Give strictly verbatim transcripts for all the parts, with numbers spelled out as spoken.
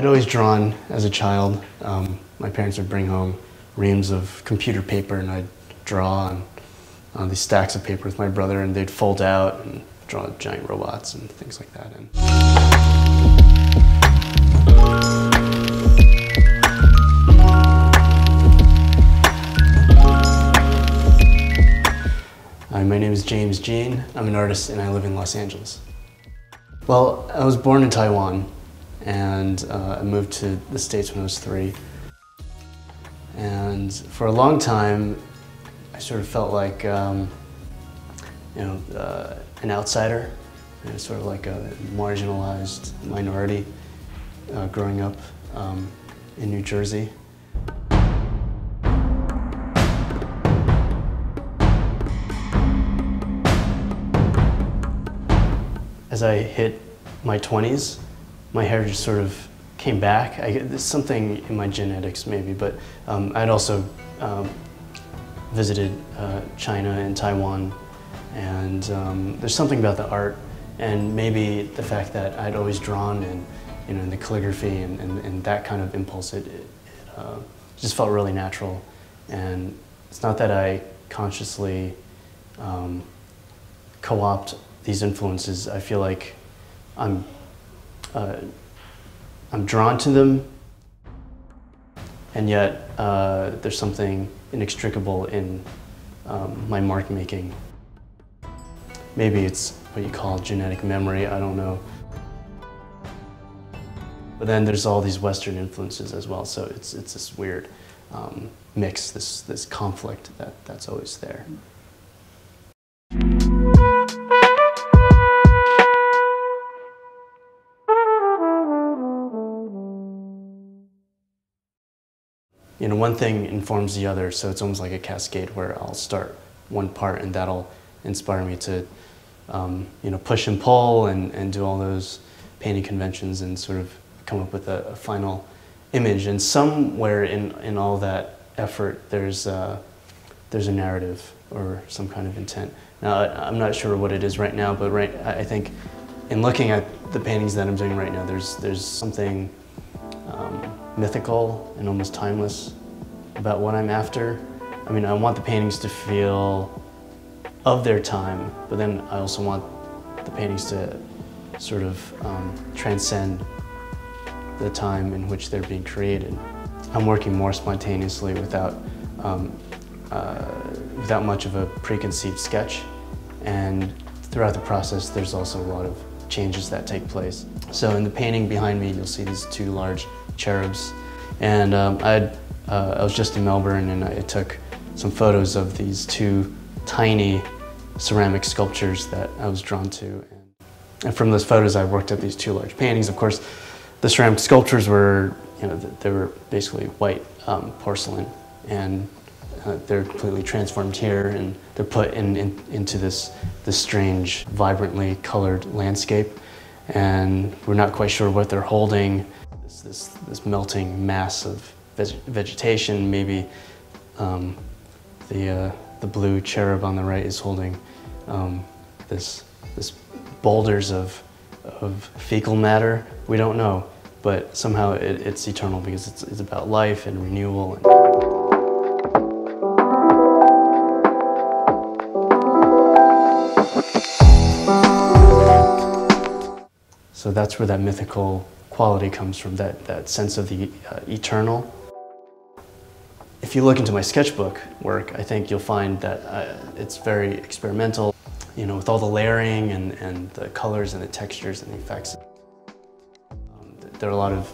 I'd always drawn as a child. Um, my parents would bring home reams of computer paper, and I'd draw on, on these stacks of paper with my brother, and they'd fold out and draw giant robots and things like that. And Hi, my name is James Jean. I'm an artist and I live in Los Angeles. Well, I was born in Taiwan and uh, I moved to the States when I was three. And for a long time, I sort of felt like, um, you know, uh, an outsider, you know, sort of like a marginalized minority uh, growing up um, in New Jersey. As I hit my twenties, my hair just sort of came back. I, there's something in my genetics maybe, but um, I'd also um, visited uh, China and Taiwan, and um, there's something about the art and maybe the fact that I'd always drawn and, you know, in the calligraphy and, and, and that kind of impulse. It, it uh, just felt really natural, and it's not that I consciously um, co-opt these influences. I feel like I'm, uh, I'm drawn to them, and yet uh, there's something inextricable in um, my mark making. Maybe it's what you call genetic memory, I don't know. But then there's all these Western influences as well, so it's, it's this weird um, mix, this, this conflict that, that's always there. You know, one thing informs the other, so it's almost like a cascade where I'll start one part and that'll inspire me to, um, you know, push and pull and, and do all those painting conventions and sort of come up with a, a final image. And somewhere in, in all that effort, there's, uh, there's a narrative or some kind of intent. Now, I, I'm not sure what it is right now, but right, I think in looking at the paintings that I'm doing right now, there's, there's something um, mythical and almost timeless about what I'm after. I mean, I want the paintings to feel of their time, but then I also want the paintings to sort of um, transcend the time in which they're being created. I'm working more spontaneously without, um, uh, without much of a preconceived sketch, and throughout the process there's also a lot of changes that take place. So in the painting behind me you'll see these two large cherubs, and um, I'd, uh, I was just in Melbourne and I took some photos of these two tiny ceramic sculptures that I was drawn to, and from those photos I worked up these two large paintings. Of course, the ceramic sculptures were, you know, they were basically white um, porcelain, and uh, they're completely transformed here, and they're put in, in, into this this strange, vibrantly colored landscape, and we're not quite sure what they're holding. This, this melting mass of veg vegetation, maybe um, the, uh, the blue cherub on the right is holding um, this, this boulders of, of fecal matter. We don't know, but somehow it, it's eternal because it's, it's about life and renewal. And so that's where that mythical quality comes from, that, that sense of the uh, eternal. If you look into my sketchbook work, I think you'll find that uh, it's very experimental, you know, with all the layering and, and the colors and the textures and the effects. Um, there are a lot of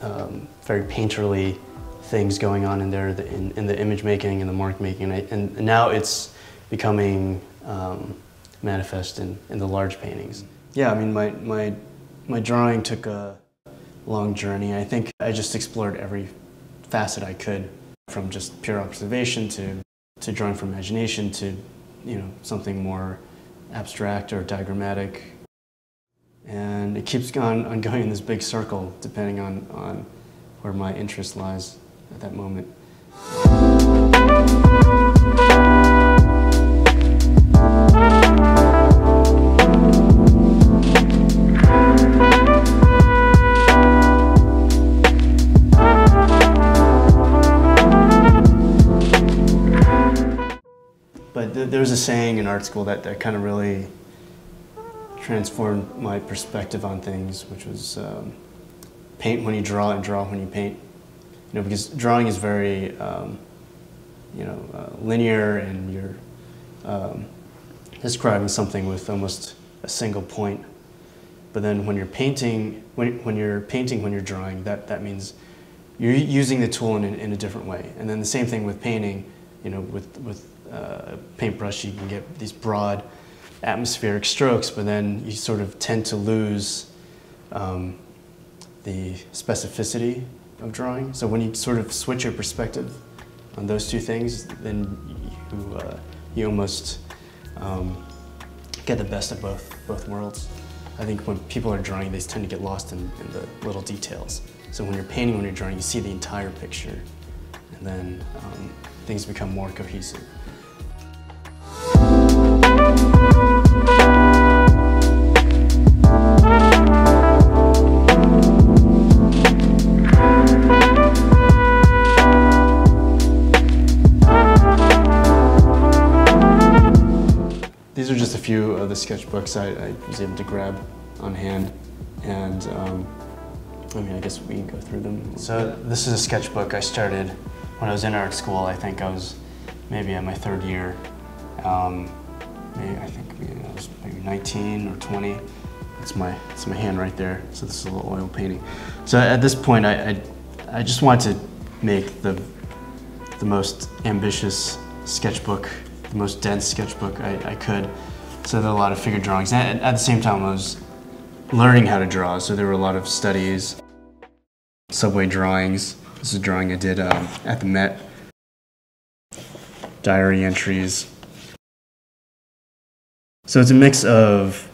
um, very painterly things going on in there, the, in, in the image making and the mark making, and, and now it's becoming um, manifest in, in the large paintings. Yeah, I mean, my, my, my drawing took a long journey. I think I just explored every facet I could, from just pure observation to, to drawing from imagination to, you know, something more abstract or diagrammatic. And it keeps on, on going in this big circle, depending on, on where my interest lies at that moment. But th there was a saying in art school that, that kind of really transformed my perspective on things, which was um, paint when you draw and draw when you paint. You know, because drawing is very, um, you know, uh, linear, and you're um, describing something with almost a single point. But then when you're painting, when, when you're painting, when you're drawing, that, that means you're using the tool in, in a different way. And then the same thing with painting, you know, with, with uh, a paintbrush, you can get these broad atmospheric strokes, but then you sort of tend to lose um, the specificity of drawing. So when you sort of switch your perspective on those two things, then you, uh, you almost um, get the best of both, both worlds. I think when people are drawing, they tend to get lost in, in the little details. So when you're painting, when you're drawing, you see the entire picture, and then um, things become more cohesive. These are just a few of the sketchbooks I, I was able to grab on hand, and um, I mean, I guess we can go through them. So this is a sketchbook I started when I was in art school. I think I was maybe in my third year. Um, maybe, I think maybe I was maybe nineteen or twenty. That's my, that's my hand right there. So this is a little oil painting. So at this point, I, I, I just wanted to make the, the most ambitious sketchbook, the most dense sketchbook I, I could. So there were a lot of figure drawings. And at the same time, I was learning how to draw, so there were a lot of studies. Subway drawings. This is a drawing I did um, at the Met. Diary entries. So it's a mix of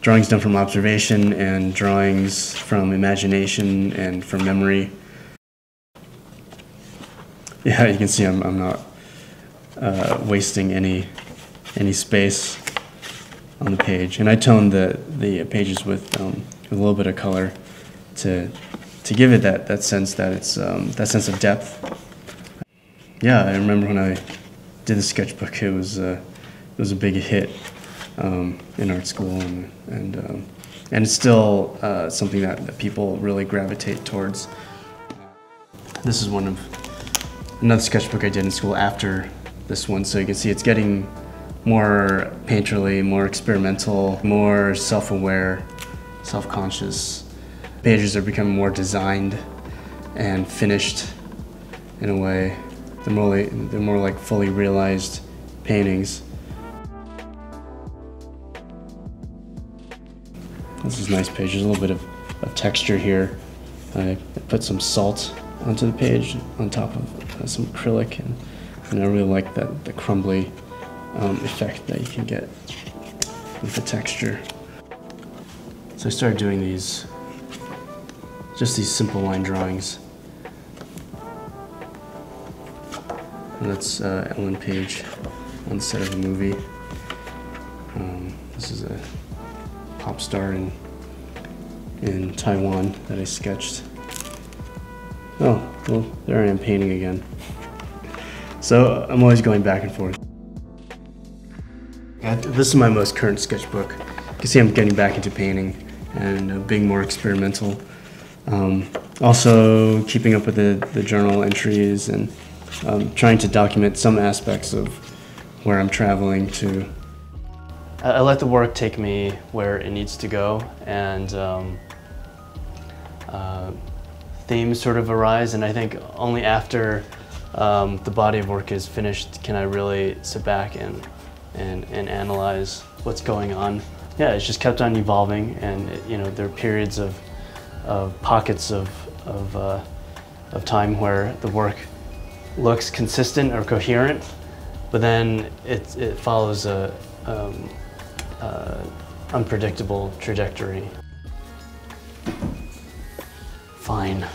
drawings done from observation and drawings from imagination and from memory. Yeah, you can see I'm, I'm not uh, wasting any, any space on the page, and I toned the the pages with, um, with a little bit of color to to give it that that sense that it's um, that sense of depth. Yeah, I remember when I did the sketchbook, it was uh, it was a big hit um, in art school, and and um, and it's still uh, something that, that people really gravitate towards. This is one of another sketchbook I did in school after this one, so you can see it's getting more painterly, more experimental, more self-aware, self-conscious. Pages are becoming more designed and finished in a way. They're more like, they're more like fully realized paintings. This is a nice page. There's a little bit of, of texture here. I put some salt onto the page on top of uh, some acrylic, and, and I really like that, the crumbly Um, effect that you can get with the texture. So I started doing these, just these simple line drawings. And that's uh, Ellen Page on the set of a movie. Um, this is a pop star in, in Taiwan that I sketched. Oh, well, there I am painting again. So I'm always going back and forth. This is my most current sketchbook. You can see I'm getting back into painting and uh, being more experimental. Um, also keeping up with the, the journal entries, and um, trying to document some aspects of where I'm traveling to. I, I let the work take me where it needs to go, and um, uh, themes sort of arise, and I think only after um, the body of work is finished can I really sit back and And, and analyze what's going on. Yeah, it's just kept on evolving, and it, you know, there are periods of, of pockets of, of, uh, of time where the work looks consistent or coherent, but then it, it follows a um, uh, unpredictable trajectory. Fine.